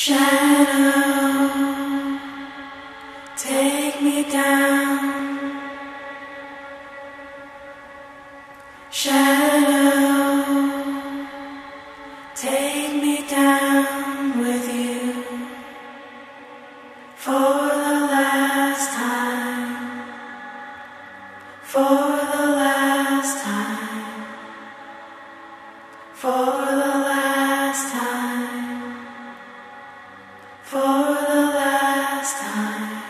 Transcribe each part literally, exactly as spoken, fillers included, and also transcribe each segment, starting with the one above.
Shadow, take me down. Shadow, take me down with you for the last time, for the last time, for the last time. For the last time,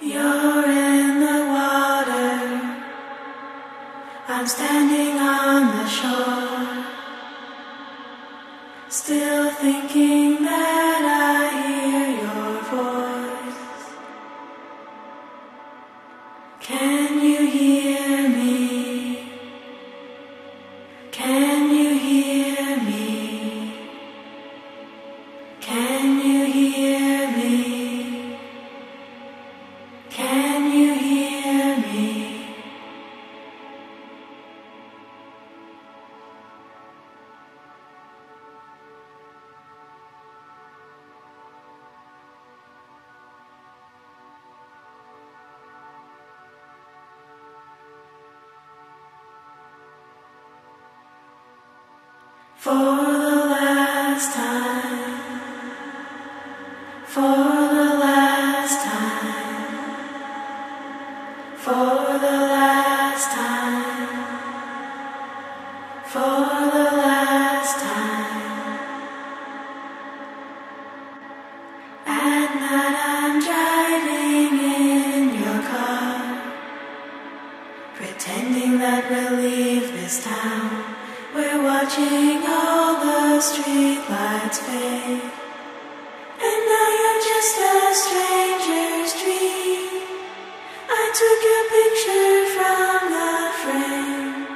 you're in the water, I'm standing on the shore, still thinking that I hear your voice. Can you hear me? Can you hear me? Can you hear me? Can you hear me? For the last time. For the last time, for the last time, for the last time. At night I'm driving in your car, pretending that we'll leave this town. We're watching all the streetlights fade. Just a stranger's dream. I took a picture from the frame,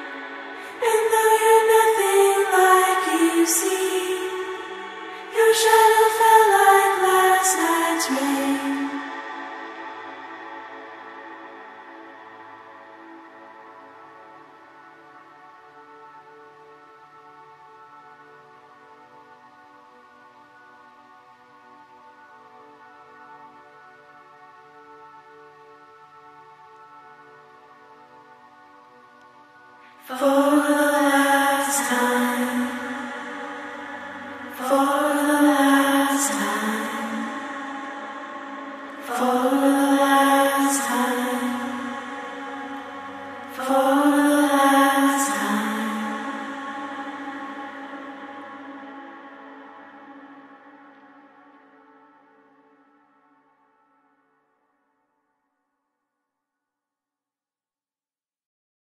and though you're nothing like you see, your shadow fell like last night's rain. For